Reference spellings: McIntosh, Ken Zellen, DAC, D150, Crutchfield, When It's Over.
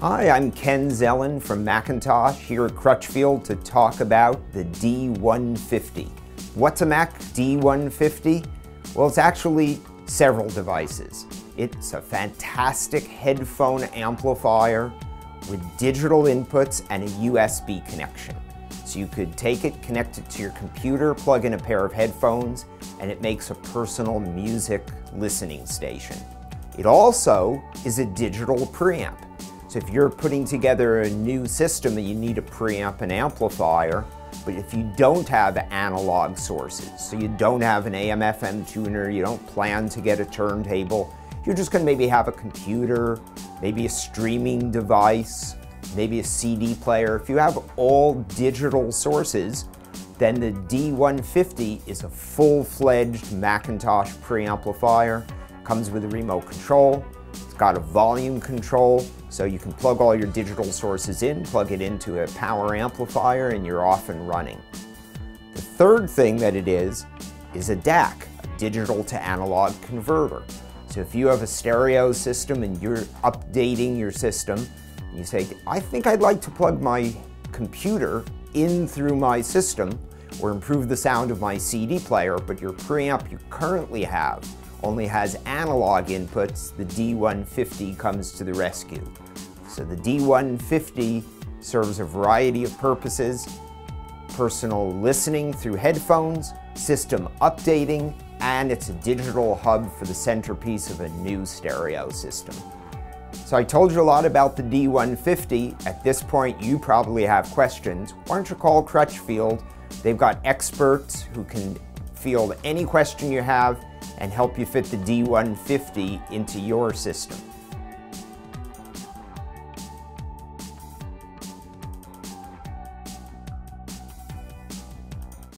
Hi, I'm Ken Zellen from McIntosh here at Crutchfield to talk about the D150. What's a Mac D150? Well, it's actually several devices. It's a fantastic headphone amplifier with digital inputs and a USB connection. So you could take it, connect it to your computer, plug in a pair of headphones, and it makes a personal music listening station. It also is a digital preamp. So if you're putting together a new system, you need a preamp and amplifier, but if you don't have analog sources, so you don't have an AM/FM tuner, you don't plan to get a turntable, you're just gonna maybe have a computer, maybe a streaming device, maybe a CD player. If you have all digital sources, then the D150 is a full-fledged McIntosh preamplifier. Comes with a remote control, it's got a volume control, so you can plug all your digital sources in, plug it into a power amplifier, and you're off and running. The third thing that it is a DAC, a digital to analog converter. So if you have a stereo system and you're updating your system, you say, I think I'd like to plug my computer in through my system or improve the sound of my CD player, but your preamp you currently have only has analog inputs, the D150 comes to the rescue. So the D150 serves a variety of purposes: personal listening through headphones, system updating, and it's a digital hub for the centerpiece of a new stereo system. So I told you a lot about the D150. At this point, you probably have questions. Why don't you call Crutchfield? They've got experts who can field any question you have and help you fit the D150 into your system.